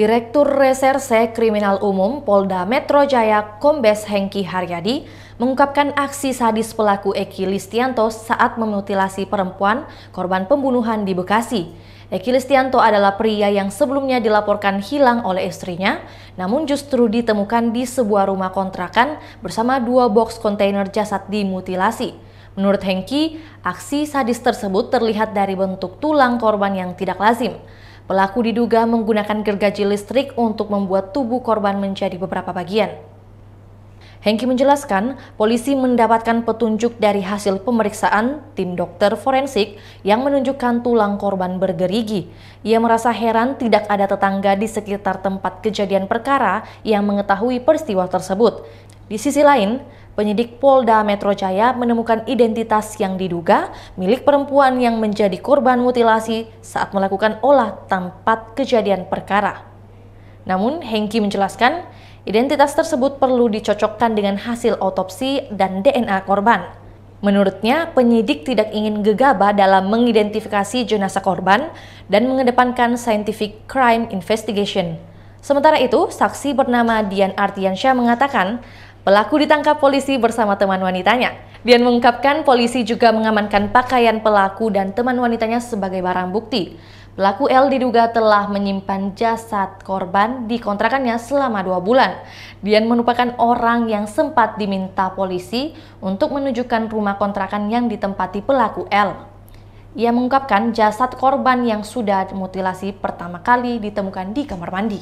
Direktur Reserse Kriminal Umum Polda Metro Jaya Kombes Hengki Haryadi mengungkapkan aksi sadis pelaku Ecky Listyianto saat memutilasi perempuan korban pembunuhan di Bekasi. Ecky Listyianto adalah pria yang sebelumnya dilaporkan hilang oleh istrinya, namun justru ditemukan di sebuah rumah kontrakan bersama 2 box kontainer jasad dimutilasi. Menurut Hengki, aksi sadis tersebut terlihat dari bentuk tulang korban yang tidak lazim. Pelaku diduga menggunakan gergaji listrik untuk membuat tubuh korban menjadi beberapa bagian. Hengki menjelaskan, polisi mendapatkan petunjuk dari hasil pemeriksaan tim dokter forensik yang menunjukkan tulang korban bergerigi. Ia merasa heran tidak ada tetangga di sekitar tempat kejadian perkara yang mengetahui peristiwa tersebut. Di sisi lain, penyidik Polda Metro Jaya menemukan identitas yang diduga milik perempuan yang menjadi korban mutilasi saat melakukan olah tempat kejadian perkara. Namun, Hengki menjelaskan, identitas tersebut perlu dicocokkan dengan hasil otopsi dan DNA korban. Menurutnya, penyidik tidak ingin gegabah dalam mengidentifikasi jenazah korban dan mengedepankan scientific crime investigation. Sementara itu, saksi bernama Dian Ardiansyah mengatakan, pelaku ditangkap polisi bersama teman wanitanya. Dian mengungkapkan polisi juga mengamankan pakaian pelaku dan teman wanitanya sebagai barang bukti. Pelaku L diduga telah menyimpan jasad korban di kontrakannya selama 2 bulan. Dian merupakan orang yang sempat diminta polisi untuk menunjukkan rumah kontrakan yang ditempati pelaku L. Ia mengungkapkan jasad korban yang sudah mutilasi pertama kali ditemukan di kamar mandi.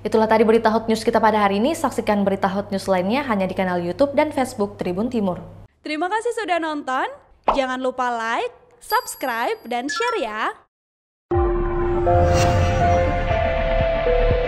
Itulah tadi berita Hot News kita pada hari ini. Saksikan berita Hot News lainnya hanya di kanal YouTube dan Facebook Tribun Timur. Terima kasih sudah nonton. Jangan lupa like, subscribe, dan share ya.